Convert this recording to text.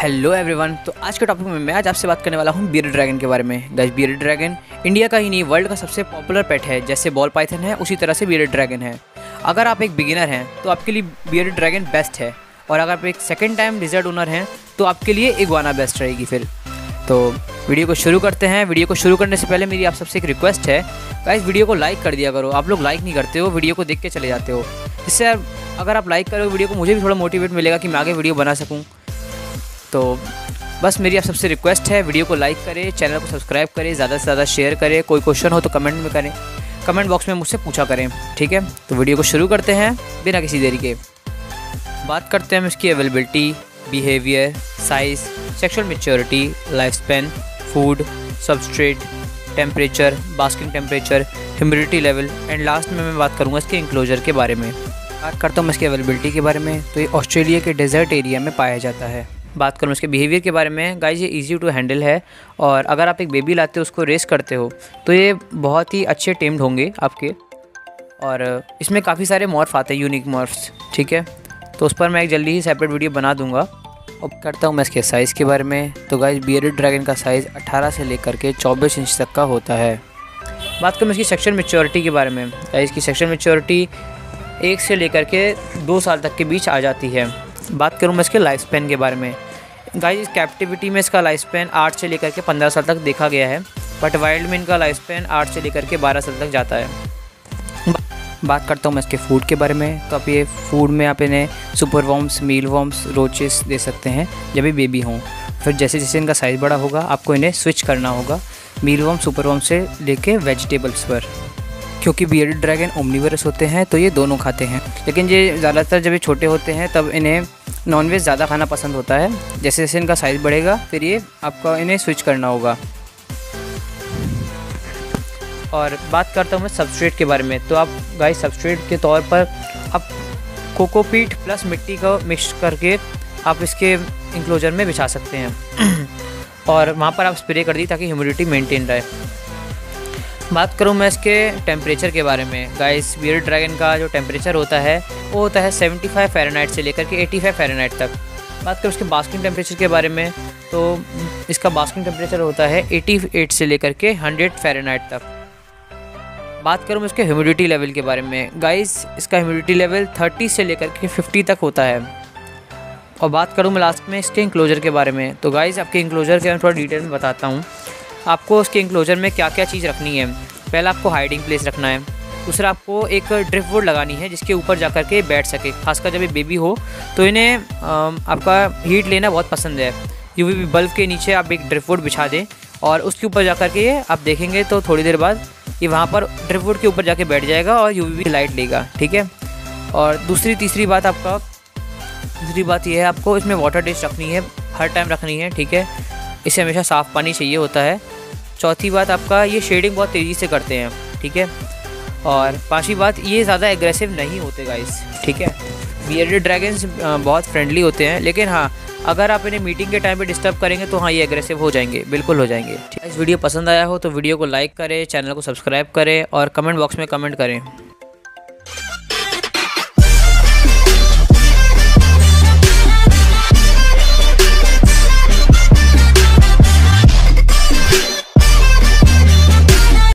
Hello everyone. तो आज के टॉपिक में मैं आज आपसे बात करने वाला हूँ बीयर्ड ड्रैगन के बारे में। गाइस, बीयर्ड ड्रैगन इंडिया का ही नहीं वर्ल्ड का सबसे पॉपुलर पेट है। जैसे बॉल पाइथन है उसी तरह से बीयर्ड ड्रैगन है। अगर आप एक बिगिनर हैं तो आपके लिए बीयर्ड ड्रैगन बेस्ट है, और अगर आप एक सेकेंड टाइम रिजर्ट ओनर हैं तो आपके लिए इगुआना बेस्ट रहेगी। फिर तो वीडियो को शुरू करते हैं। वीडियो को शुरू करने से पहले मेरी आप सबसे एक रिक्वेस्ट है, गाइस वीडियो को लाइक कर दिया करो। आप लोग लाइक नहीं करते हो, वीडियो को देख के चले जाते हो। इससे अगर आप लाइक करोगे वीडियो को, मुझे भी थोड़ा मोटिवेट मिलेगा कि मैं आगे वीडियो बना सकूँ। तो बस मेरी आप सबसे रिक्वेस्ट है, वीडियो को लाइक करें, चैनल को सब्सक्राइब करें, ज़्यादा से ज़्यादा शेयर करें। कोई क्वेश्चन हो तो कमेंट में करें, कमेंट बॉक्स में मुझसे पूछा करें, ठीक है। तो वीडियो को शुरू करते हैं बिना किसी देरी के। बात करते हैं हम इसकी availability, behaviour, size, sexual maturity, life span, food, substrate, temperature, basking temperature, humidity level, and last में मैं बात करूँगा इसके इंक्लोजर के बारे में। बात करता हूँ इसकी अवेलेबिलिटी के बारे में। तो ये ऑस्ट्रेलिया के डेजर्ट एरिया में पाया जाता है। बात करूँ इसके बिहेवियर के बारे में, गाइस ये इजी टू हैंडल है, और अगर आप एक बेबी लाते हो उसको रेस करते हो तो ये बहुत ही अच्छे टेम्ड होंगे आपके। और इसमें काफ़ी सारे मॉर्फ आते हैं, यूनिक मॉर्फ्स, ठीक है। तो उस पर मैं एक जल्दी ही सेपरेट वीडियो बना दूंगा। अब करता हूँ मैं इसके साइज़ के बारे में। तो गाइस बियर्डेड ड्रैगन का साइज़ 18 से लेकर के 24 इंच तक का होता है। बात करूँ इसकी सेक्शुअल मैच्योरिटी के बारे में, गाइस की सेक्शुअल मैच्योरिटी 1 से लेकर के 2 साल तक के बीच आ जाती है। बात करूँ मैं इसके लाइफ स्पेन के बारे में, गाइस कैप्टिविटी में इसका लाइफ स्पेन 8 से लेकर के 15 साल तक देखा गया है, बट वाइल्ड में इनका लाइफ स्पेन 8 से लेकर के 12 साल तक जाता है। बात करता हूँ मैं इसके फूड के बारे में। तो आप ये फूड में आप इन्हें super worms, meal worms, roaches दे सकते हैं जब ये बेबी हों। फिर जैसे जैसे इनका साइज़ बड़ा होगा आपको इन्हें स्विच करना होगा मील वॉर्म, सुपर वॉर्म से लेके वेजिटेबल्स पर, क्योंकि बियर्डेड ड्रैगन ओमनीवोरस होते हैं तो ये दोनों खाते हैं। लेकिन ये ज़्यादातर जब ये छोटे होते हैं तब इन्हें नॉनवेज ज़्यादा खाना पसंद होता है। जैसे जैसे इनका साइज़ बढ़ेगा फिर ये आपका इन्हें स्विच करना होगा। और बात करता हूँ मैं सबस्ट्रेट के बारे में। तो आप गाइस सबस्ट्रेट के तौर पर आप कोकोपीट प्लस मिट्टी को मिक्स करके आप इसके इंक्लोजर में बिछा सकते हैं, और वहाँ पर आप स्प्रे कर दी ताकि ह्यूमिडिटी मेंटेन रहे। बात करूँ मैं इसके टेम्परेचर के बारे में। गाइस बियर्डेड ड्रैगन का जो टेम्परेचर होता है वो होता है 75 फ़ारेनहाइट से लेकर के 85 फ़ारेनहाइट तक। बात करूँ इसके बास्किंग टेम्परेचर के बारे में, तो इसका बास्किंग टेम्परेचर होता है 88 से लेकर के 100 फ़ारेनहाइट तक। बात करूँ इसके ह्यूमिडिटी लेवल के बारे में। गाइस इसका ह्यूमिडिटी लेवल 30 से लेकर के 50 तक होता है। और बात करूँ मैं लास्ट में इसके इंक्लोजर के बारे में। तो गाइस आपके इंक्लोजर के मैं थोड़ा डिटेल में बताता हूँ। आपको उसके इंक्लोजर में क्या क्या चीज़ रखनी है। पहला आपको हाइडिंग प्लेस रखना है, दूसरा आपको एक ड्रिफ्ट वुड लगानी है जिसके ऊपर जा कर के बैठ सके। खासकर जब ये बेबी हो तो इन्हें आपका हीट लेना बहुत पसंद है। यूवीबी बल्ब के नीचे आप एक ड्रिफ्ट वुड बिछा दें और उसके ऊपर जा कर के ये आप देखेंगे तो थोड़ी देर बाद ये वहाँ पर ड्रिफ्ट वुड के ऊपर जाके बैठ जाएगा और यूवीबी लाइट लेगा, ठीक है। और दूसरी बात यह है, आपको इसमें वाटर डिश रखनी है, हर टाइम रखनी है, ठीक है। इसे हमेशा साफ़ पानी चाहिए होता है। चौथी बात, आपका ये शेडिंग बहुत तेज़ी से करते हैं, ठीक है। और पांचवी बात, ये ज़्यादा एग्रेसिव नहीं होते गाइस, ठीक है। बियर्डेड ड्रैगन्स बहुत फ्रेंडली होते हैं, लेकिन हाँ अगर आप इन्हें मीटिंग के टाइम पे डिस्टर्ब करेंगे तो हाँ ये एग्रेसिव हो जाएंगे, बिल्कुल हो जाएंगे। इस वीडियो पसंद आया हो तो वीडियो को लाइक करें, चैनल को सब्सक्राइब करें, और कमेंट बॉक्स में कमेंट करें।